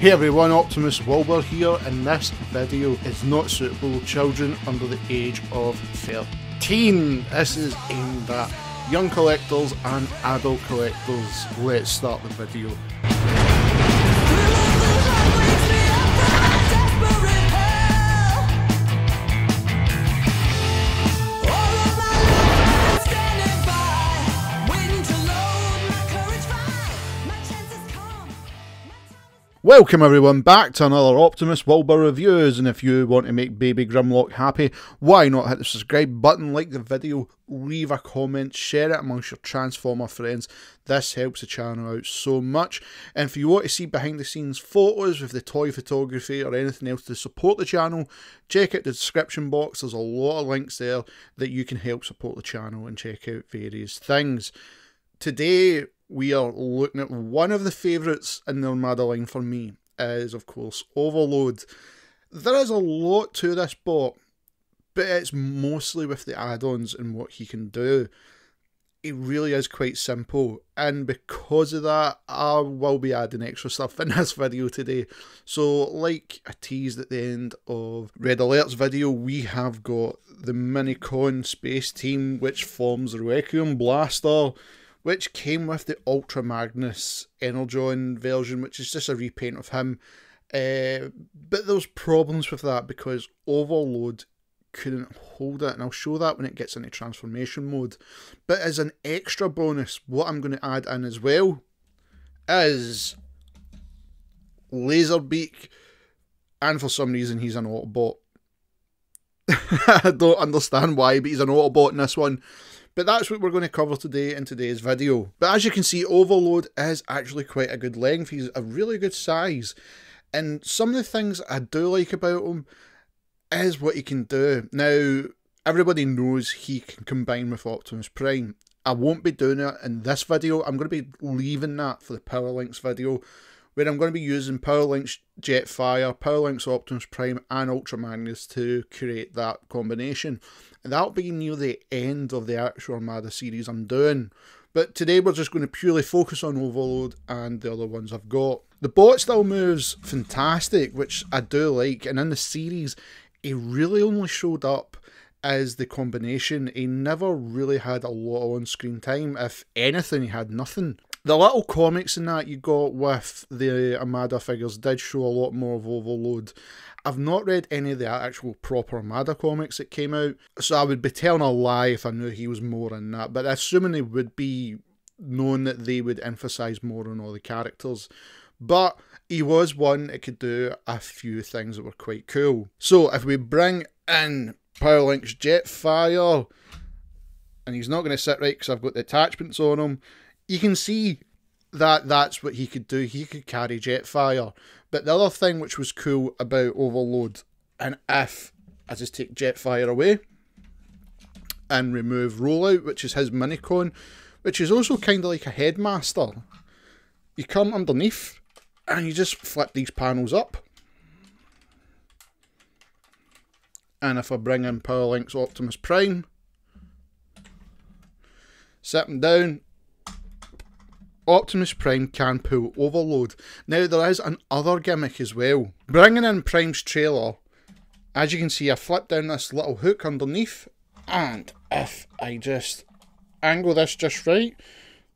Hey everyone, Optimus Wilbur here, and this video is not suitable for children under the age of 13. This is aimed at young collectors and adult collectors. Let's start the video. Welcome everyone back to another Optimus Wilbur Reviews, and if you want to make baby Grimlock happy, why not hit the subscribe button, like the video, leave a comment, share it amongst your Transformer friends. This helps the channel out so much. And if you want to see behind the scenes photos with the toy photography or anything else to support the channel, check out the description box. There's a lot of links there that you can help support the channel and check out various things. Today we are looking at one of the favourites in the Armada line for me, is of course Overload. There is a lot to this bot, but it's mostly with the add-ons and what he can do. It really is quite simple, and because of that I will be adding extra stuff in this video today. So like I teased at the end of Red Alert's video, we have got the Minicon space team which forms the Requiem Blaster, which came with the Ultra Magnus Energon version, which is just a repaint of him. But there was problems with that because Overload couldn't hold it, and I'll show that when it gets into transformation mode. But as an extra bonus, what I'm going to add in as well is Laserbeak, and for some reason he's an Autobot. I don't understand why, but he's an Autobot in this one. But that's what we're going to cover today in today's video. But as you can see, Overload is actually quite a good length. He's a really good size. And some of the things I do like about him is what he can do. Now, everybody knows he can combine with Optimus Prime. I won't be doing it in this video. I'm going to be leaving that for the PowerLinx video, where I'm going to be using PowerLinx Jetfire, PowerLinx Optimus Prime and Ultra Magnus to create that combination. And that'll be near the end of the actual Armada series I'm doing. But today we're just going to purely focus on Overload and the other ones I've got. The bot still moves fantastic, which I do like, and in the series he really only showed up as the combination. He never really had a lot of on-screen time. If anything, he had nothing. The little comics in that you got with the Armada figures did show a lot more of Overload. I've not read any of the actual proper Armada comics that came out, so I would be telling a lie if I knew he was more in that, but assuming it would be known that they would emphasise more on all the characters. But he was one that could do a few things that were quite cool. So if we bring in PowerLinx Jetfire, and he's not going to sit right because I've got the attachments on him, you can see that that's what he could do. He could carry Jetfire. But the other thing which was cool about Overload, and if I just take Jetfire away and remove Rollout, which is his Minicon, which is also kind of like a headmaster, you come underneath and you just flip these panels up. And if I bring in PowerLinx Optimus Prime, sitting down, Optimus Prime can pull Overload. Now there is an other gimmick as well. Bringing in Prime's trailer, as you can see I flip down this little hook underneath, and if I just angle this just right,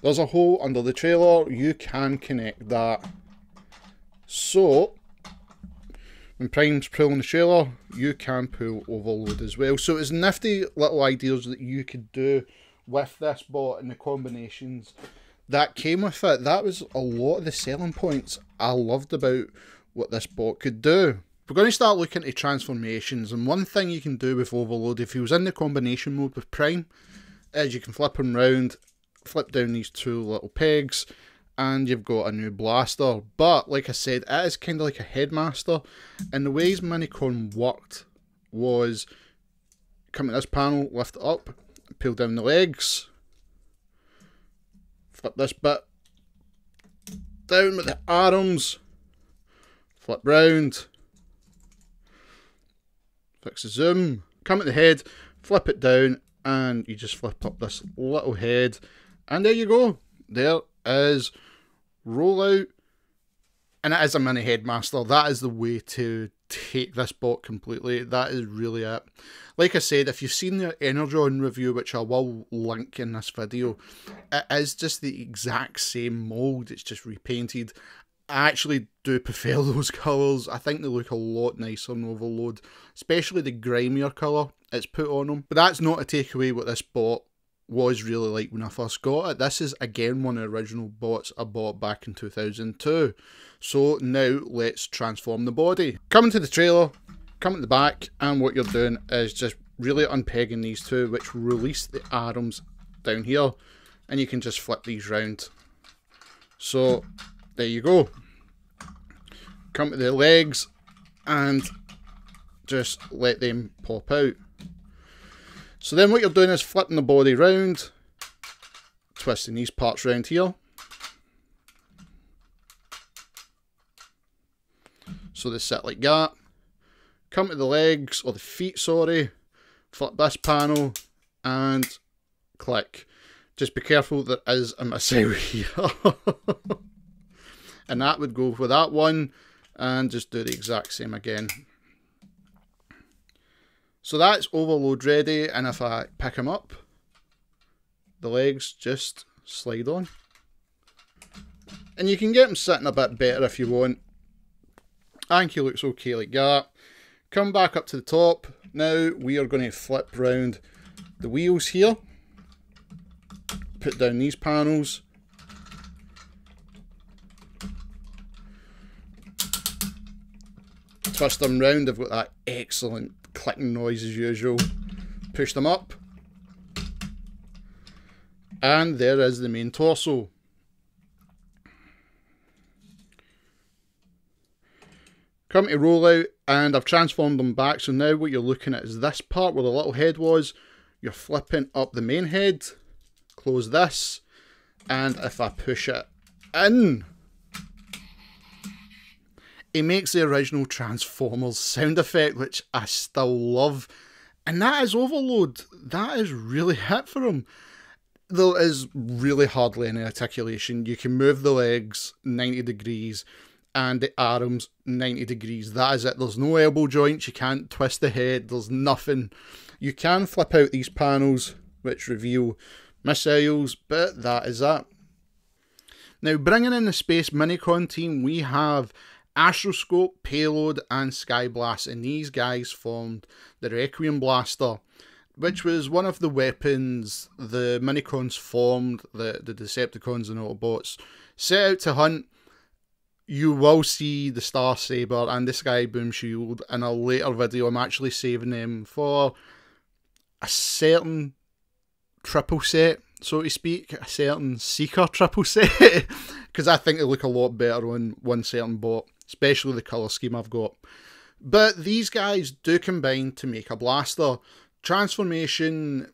there's a hole under the trailer, you can connect that. So, when Prime's pulling the trailer, you can pull Overload as well. So it's nifty little ideas that you could do with this bot and the combinations that came with it. That was a lot of the selling points I loved about what this bot could do. We're going to start looking at transformations, and one thing you can do with Overload, if he was in the combination mode with Prime, is you can flip him round, flip down these two little pegs, and you've got a new blaster. But like I said, it is kind of like a headmaster, and the way his Minicon worked was, come to this panel, lift it up, peel down the legs, flip this bit down with the arms, flip round, fix the zoom, come at the head, flip it down, and you just flip up this little head, and there you go. There is Rollout And it is a mini headmaster. That is the way to take this bot completely. That is really it. Like I said, if you've seen the Energon review, which I will link in this video, it is just the exact same mould. It's just repainted. I actually do prefer those colours. I think they look a lot nicer on Overload, especially the grimier colour it's put on them. But that's not to take away what this bot was really like when I first got it. This is again one of the original bots I bought back in 2002. So now let's transform the body. Coming to the trailer, coming to the back, and what you're doing is just really unpegging these two, which release the arms down here, and you can just flip these round. So there you go. Come to the legs and just let them pop out. So then what you're doing is flipping the body round, twisting these parts round here. So they sit like that. Come to the legs, or the feet, sorry. Flip this panel and click. Just be careful, there is a missile here. And that would go for that one, and just do the exact same again. So that's Overload ready, and if I pick him up, the legs just slide on. And you can get him sitting a bit better if you want. I think he looks okay like that. Come back up to the top. Now we are going to flip round the wheels here. Put down these panels. Twist them round, they've got that excellent clicking noise as usual. Push them up. And there is the main torso. Come to Rollout, and I've transformed them back, so now what you're looking at is this part where the little head was. You're flipping up the main head, close this, and if I push it in, it makes the original Transformers sound effect, which I still love. And that is Overload. That is really hit for him. There is really hardly any articulation. You can move the legs 90 degrees and the arms 90 degrees. That is it. There's no elbow joints. You can't twist the head. There's nothing. You can flip out these panels, which reveal missiles, but that is that. Now, bringing in the Space Minicon team, we have Astroscope, Payload and Skyblast, and these guys formed the Requiem Blaster, which was one of the weapons the Minicons formed, the Decepticons and Autobots set out to hunt. You will see the Star Saber and the Sky Boom Shield in a later video. I'm actually saving them for a certain triple set, so to speak, a certain Seeker triple set, because I think they look a lot better on one certain bot, especially the colour scheme I've got. But these guys do combine to make a blaster. Transformation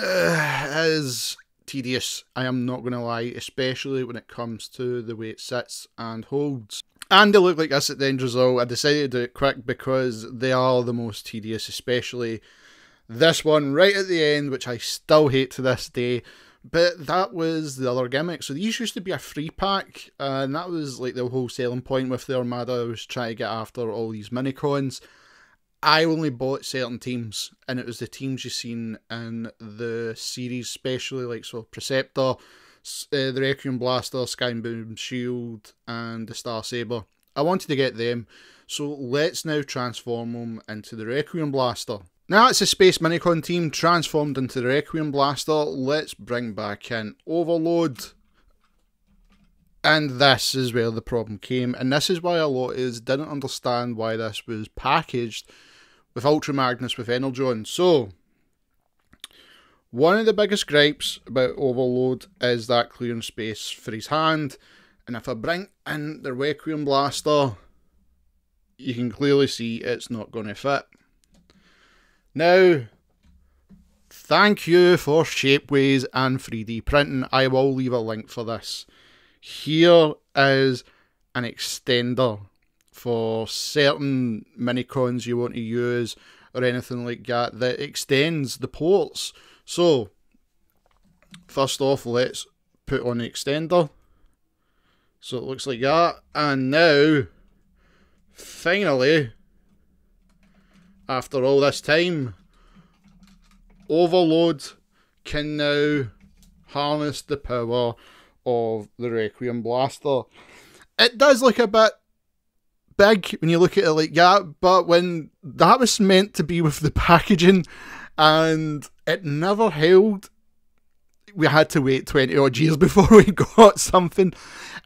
is tedious, I am not going to lie, especially when it comes to the way it sits and holds. And they look like this at the end result. I decided to do it quick because they are the most tedious, especially this one right at the end, which I still hate to this day. But that was the other gimmick. So these used to be a free pack, and that was like the whole selling point with the Armada. I was trying to get after all these Minicons. I only bought certain teams, and it was the teams you've seen in the series, especially like so Perceptor, the Requiem Blaster, Sky Boom Shield, and the Star Saber. I wanted to get them, so let's now transform them into the Requiem Blaster. Now it's the Space Minicon team transformed into the Requiem Blaster. Let's bring back in Overload. And this is where the problem came. And this is why a lot is didn't understand why this was packaged with Ultra Magnus with Energon. So, one of the biggest gripes about Overload is that clearing space for his hand. And if I bring in the Requiem Blaster, you can clearly see it's not going to fit. Now, thank you for Shapeways and 3D printing. I will leave a link for this. Here is an extender for certain Minicons you want to use or anything like that extends the ports. So, first off, let's put on the extender. So it looks like that. And now, finally, after all this time, Overload can now harness the power of the Requiem Blaster. It does look a bit big when you look at it like that, but when that was meant to be with the packaging and it never held, we had to wait 20 odd years before we got something.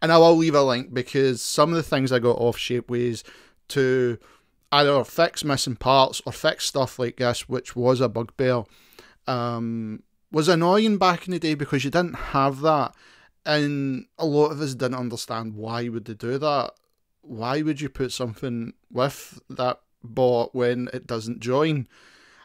And I will leave a link, because some of the things I got off Shapeways to either fix missing parts or fix stuff like this, which was a bugbear, was annoying back in the day because you didn't have that. And a lot of us didn't understand why would they do that. Why would you put something with that bot when it doesn't join?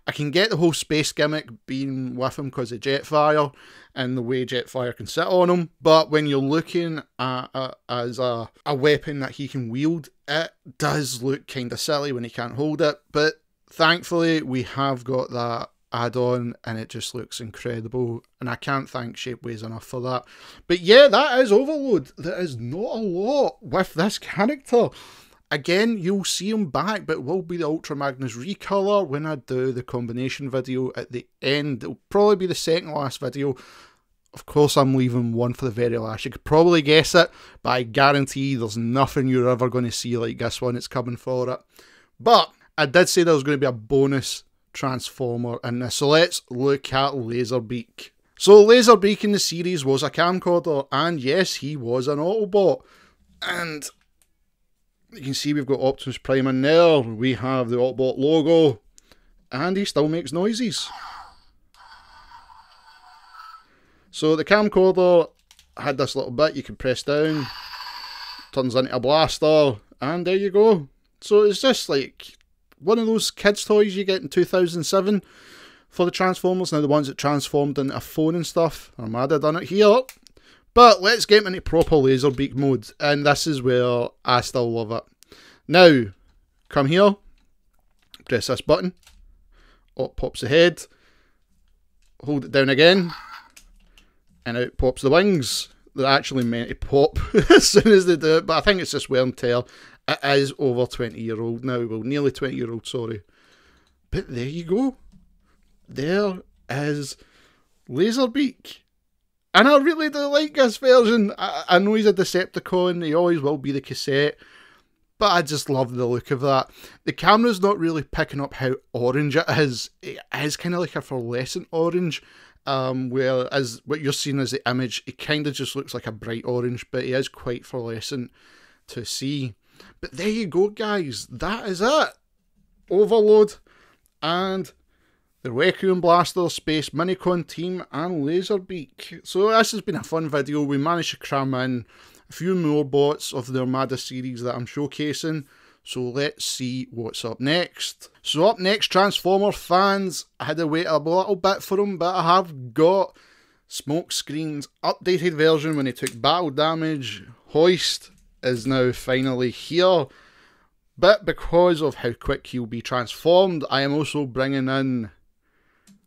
I can get the whole space gimmick being with him because of Jetfire and the way Jetfire can sit on him, but when you're looking at it as a weapon that he can wield, it does look kind of silly when he can't hold it. But thankfully we have got that add-on and it just looks incredible, and I can't thank Shapeways enough for that. But yeah, that is Overload. There is not a lot with this character. Again, you'll see him back, but it will be the Ultra Magnus recolor when I do the combination video at the end. It'll probably be the second last video. Of course, I'm leaving one for the very last. You could probably guess it, but I guarantee there's nothing you're ever going to see like this one. It's coming for it. But I did say there was going to be a bonus Transformer in this, so let's look at Laserbeak. So Laserbeak in the series was a camcorder, and yes, he was an Autobot. And you can see we've got Optimus Prime in there, we have the Autobot logo, and he still makes noises. So the camcorder had this little bit you can press down, turns into a blaster, and there you go. So it's just like one of those kids' toys you get in 2007 for the Transformers. Now the ones that transformed into a phone and stuff, Armada done it here. But let's get into proper Laserbeak mode, and this is where I still love it. Now, come here, press this button, up pops the head, hold it down again, and out pops the wings. They're actually meant to pop as soon as they do it, but I think it's just wear and tear. It is over 20-year-old now, well, nearly 20-year-old, sorry. But there you go. There is Laserbeak. And I really do like this version. I know he's a Decepticon, he always will be the cassette, but I just love the look of that. The camera's not really picking up how orange it is. It is kind of like a fluorescent orange, whereas what you're seeing as the image, it kind of just looks like a bright orange, but it is quite fluorescent to see. But there you go, guys. That is it. Overload and the Requiem Blaster, Space, Minicon team, and Laserbeak. So this has been a fun video. We managed to cram in a few more bots of the Armada series that I'm showcasing. So let's see what's up next. So up next, Transformer fans. I had to wait a little bit for them, but I have got Smokescreen's updated version when he took battle damage. Hoist is now finally here, but because of how quick he'll be transformed, I am also bringing in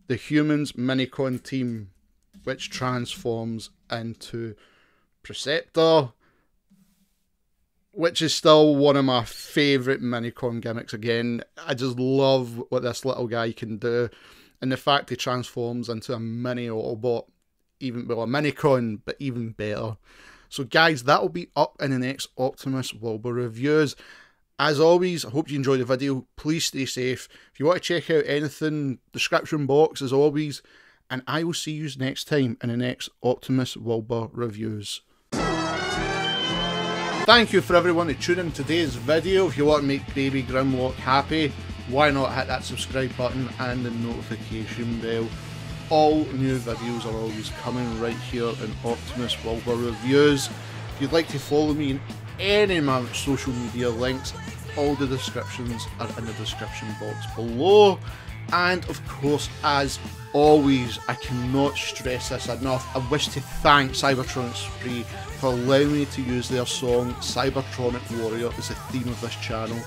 the Humans Minicon team, which transforms into Perceptor, which is still one of my favourite Minicon gimmicks again. I just love what this little guy can do, and the fact he transforms into a mini Autobot, even, well, a Minicon, but even better. So guys, that will be up in the next Optimus Wilbur reviews. As always, I hope you enjoyed the video. Please stay safe. If you want to check out anything, description box as always. And I will see you next time in the next Optimus Wilbur reviews. Thank you for everyone who tuned in today's video. If you want to make baby Grimlock happy, why not hit that subscribe button and the notification bell. All new videos are always coming right here in Optimus Wilbur Reviews. If you'd like to follow me in any of my social media links, all the descriptions are in the description box below. And of course, as always, I cannot stress this enough, I wish to thank Cybertronic Spree for allowing me to use their song Cybertronic Warrior as the theme of this channel.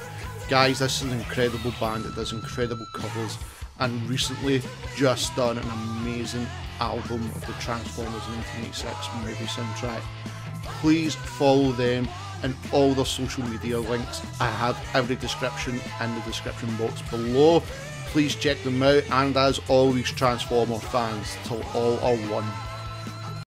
Guys, this is an incredible band that does incredible covers, and recently just done an amazing album of the Transformers 1986 movie soundtrack. please follow them and all their social media links. I have every description in the description box below. Please check them out, and as always, Transformer fans, till all are one.